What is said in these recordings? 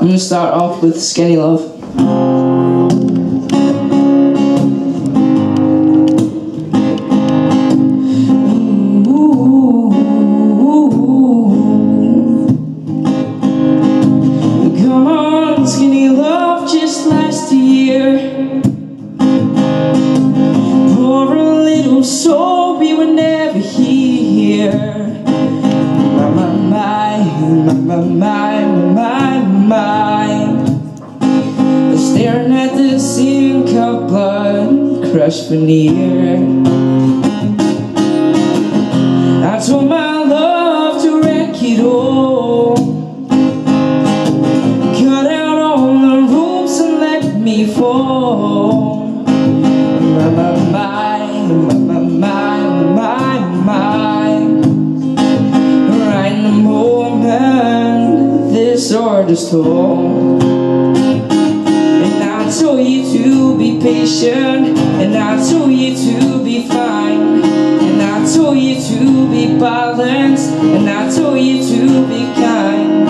I'm going to start off with Skinny Love. My mind staring at the sink of blood crushed veneer. I told my love to wreck it all, cut out all the ropes and let me fall. Artist home. And I told you to be patient, and I told you to be fine, and I told you to be balanced, and I told you to be kind.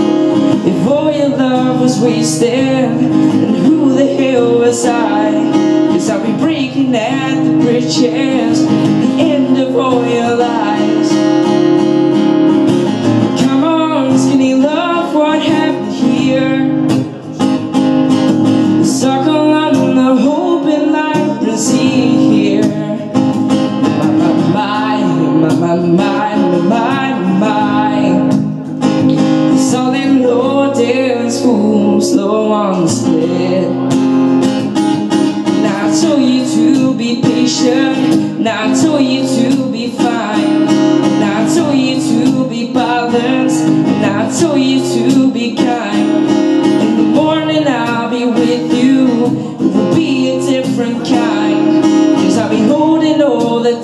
If all your love was wasted, then who the hell was I? Cause I'll be breaking at the bridges, the end of all your lies. Come on, skinny love, what happened? Suckle on the hope and life to see here. My solid low dance fool, slow on the sled. Now I told you to be patient, now I told you to be fine, now I told you to be balanced, now I told you to be kind.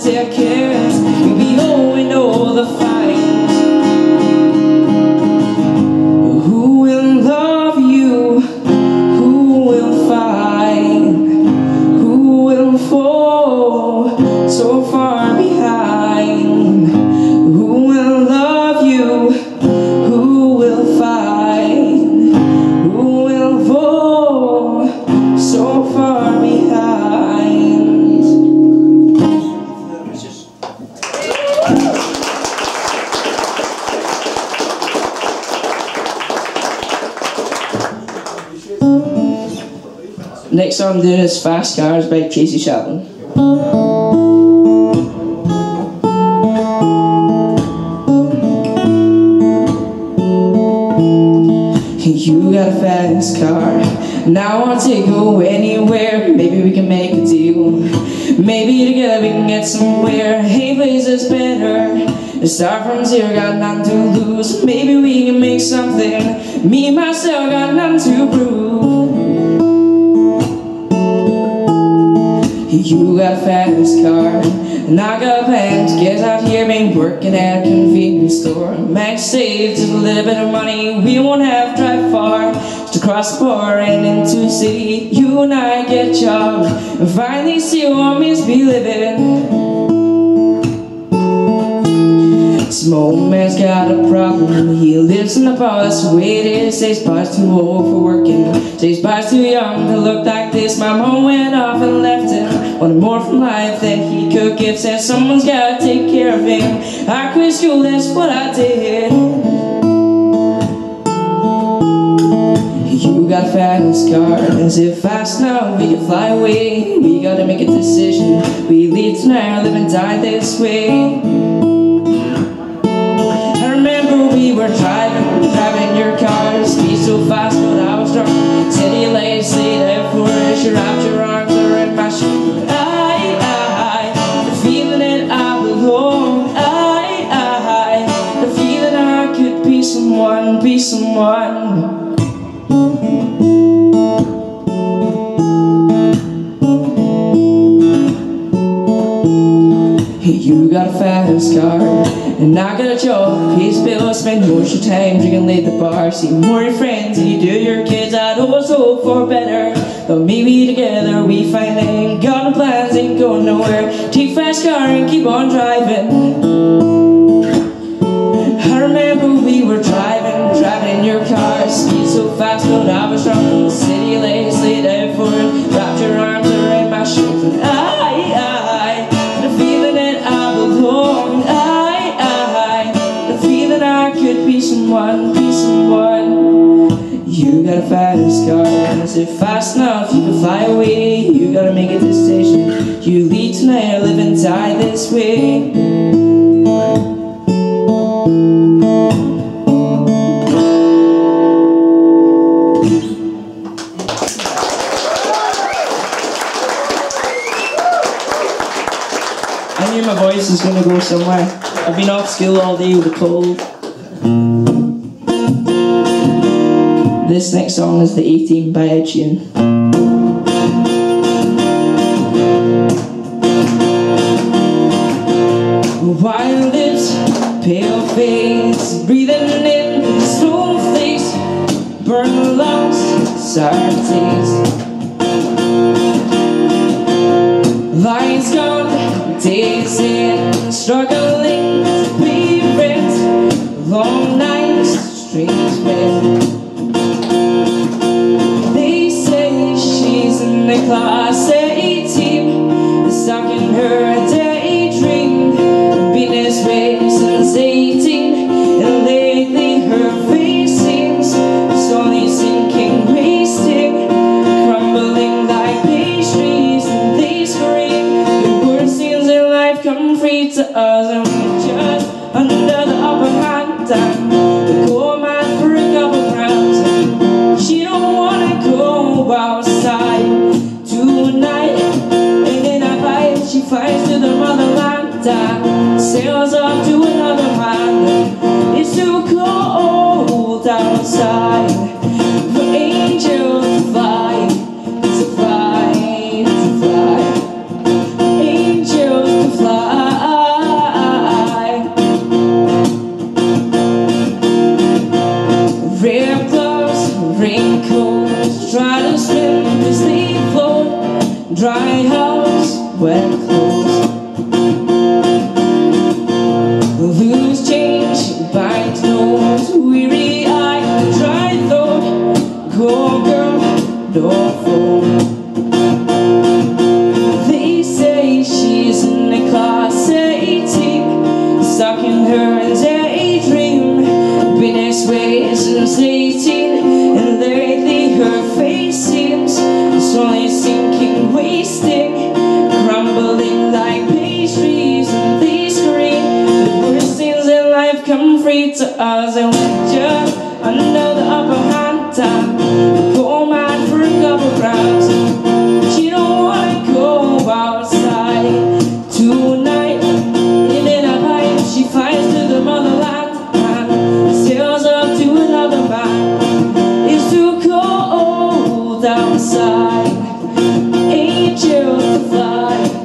Decades, you'll be owing all the fights. Who will love you? Who will fight? Who will fall so far behind? Who will love you? Who will fight? Who will fall so far behind? Next song I'm doing is Fast Cars by Casey Sheldon. You got a fast car, and I want to go anywhere. Maybe we can make a deal, maybe together we can get somewhere. Hey, place is better, start from zero, got nothing to lose. Maybe we can make something, me, myself, got nothing to prove. You got a fast car, and I got plans, guess out here been working at a convenience store. Max saved just a little bit of money, we won't have to drive far, just across the border and into the city. You and I get jobs, and finally see what means to be living. This old man's got a problem, he lives in the bar, that's the way it is. Says body's too old for working, says body's too young to look like this. My mom went off and left him, wanted more from life than he could give. Said someone's gotta take care of him. I quit school, that's what I did. You got fast cars, if fast now we can fly away. We gotta make a decision, we leave tonight or live and die this way. I remember we were driving your car, speed so fast but I was drunk. City lights, sleep, that foolish, your arms, your arms are in my shoes. Someone. Hey, you got a fast car, and I got a job. He's bill, spend most of your time drinking late at the bar. See more your friends than you do your kids. I'd always hope for better, but maybe together we finally got no plans, ain't going nowhere. Take fast car and keep on driving. I remember we were driving in your car, speed so fast, no doubt. someone, be someone. You got a fast car, and is it fast enough? You can fly away, you gotta make it to the station. You leave tonight or live and die this way. I knew my voice was going to go somewhere. I've been off school all day with a cold. This next song is The A-Team by Ed Sheeran. While this pale face, breathing in snowflakes, burn lungs, sour taste. Lights gone, days in, struggling to be rent, long nights, strange men. They say she's in the class A team, stuck in her daydream, been this way since 18, and lately her face seems slowly sinking, wasting, crumbling like pastries, and they scream. Come free to us, and we just under the upper hand. The coal man for a couple grams. She don't wanna go outside tonight. And in a fight, she flies to the motherland. Sails off to another man. It's too cold outside for angels to fly, to fly, to fly. Try to swim to sleep floor, dry house, wet clothes. Lose change, bite nose, weary eye, dry throat. Go girl, don't fold. They say she's in the class 18, stuck in her daydream. Been this way since 18, and lately her seems slowly sinking, wasting, crumbling like pastries, and they scream. The worst things in life come free to us, and we just under the upper hand. The poor man for a couple grams. She don't wanna go outside tonight. And in a bite, she flies to the motherland and sails up to another man. It's too cold outside, angels to fly, to fly,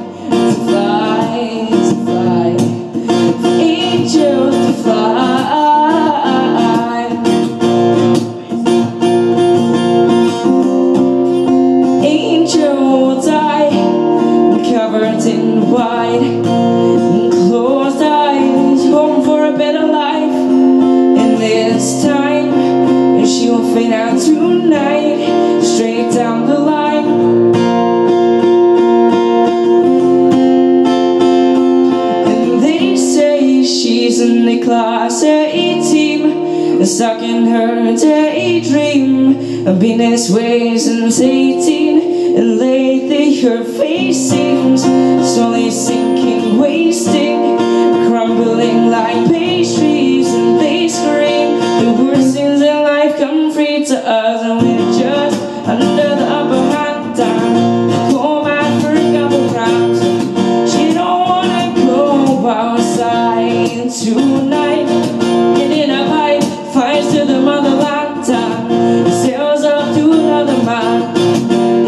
to fly, angels to fly, angels die, covered in white, and closed eyes, hoping for a better life, and this time, and she will faint out tonight. Straight down the line, and they say she's in the class A team, stuck in her daydream. I've been this way since 18, and lately her face seems slowly sinking, wasting, crumbling like pastries, and they scream. The worst things in life come free to us, and we're just under the upper hand. The coal man for a couple rounds. She don't wanna go outside tonight. And in a pipe, flies to the motherland. Sails up to another man.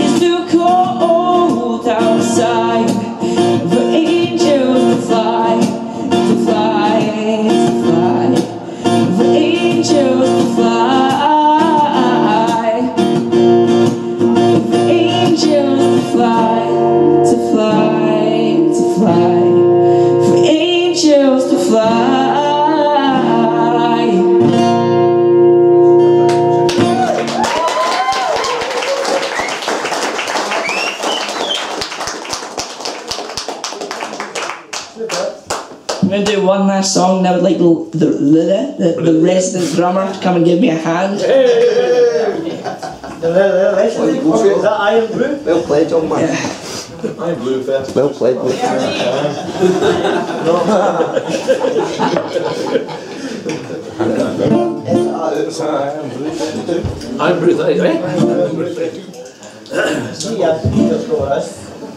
It's too cold outside for angels to fly, to fly, to fly, for angels to fly. To fly, to fly, to fly, for angels to fly. gonna do one last song, and I would like the resident drummer to come and give me a hand. Is that Iron Brew? Well played, young man. Yeah. Iron Brew first. Well played. Iron Brew, eh?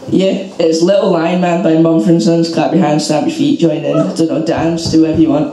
Yeah, it's Little Lion Man by Mumford and Sons. Clap your hands, stamp your feet, join in. I don't know, dance, do whatever you want.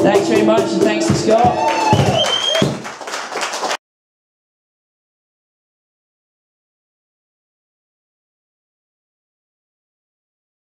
Thanks very much, and thanks to Scott.